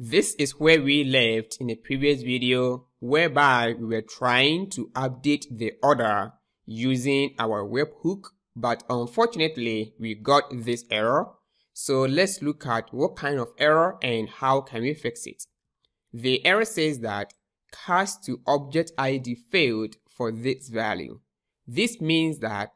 This is where we left in a previous video, whereby we were trying to update the order using our webhook, but unfortunately we got this error. So let's look at what kind of error and how can we fix it. The error says that cast to object ID failed for this value. This means that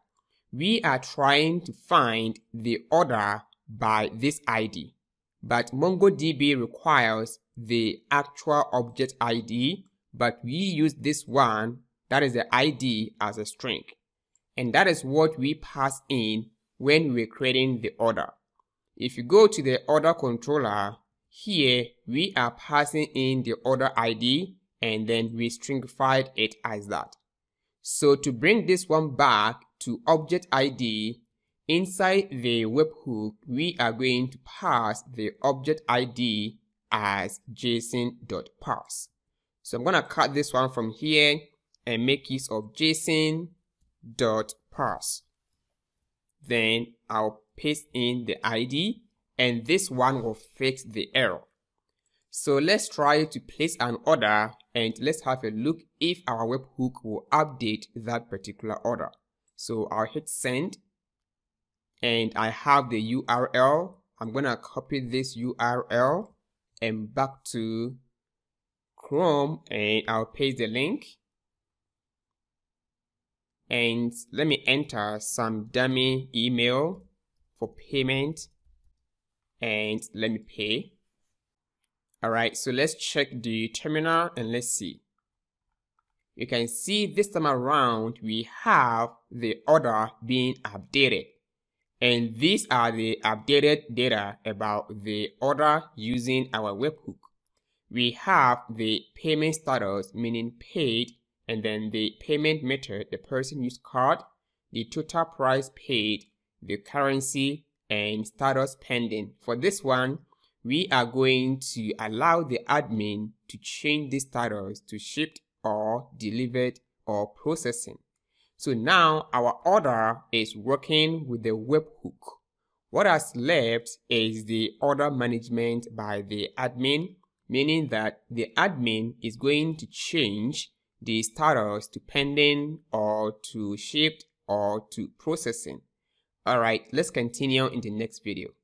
we are trying to find the order by this ID, but MongoDB requires the actual object ID, but we use this one, that is the ID, as a string. And that is what we pass in when we're creating the order. If you go to the order controller, here we are passing in the order ID and then we stringified it as that. So to bring this one back to object ID, inside the webhook, we are going to pass the object ID as json.parse. So I'm going to cut this one from here and make use of json.parse. Then I'll paste in the ID and this one will fix the error. So let's try to place an order and let's have a look if our webhook will update that particular order. So I'll hit send and I have the URL. I'm going to copy this URL and back to Chrome and I'll paste the link. And let me enter some dummy email for payment and let me pay. Alright, so let's check the terminal and let's see. You can see this time around we have the order being updated. And these are the updated data about the order using our webhook. We have the payment status, meaning paid, and then the payment method, the person used card, the total price paid, the currency, and status pending. For this one, we are going to allow the admin to change the status to shipped or delivered or processing. So now our order is working with the webhook. What is left is the order management by the admin, meaning that the admin is going to change the status to pending or to shipped or to processing. Alright, let's continue in the next video.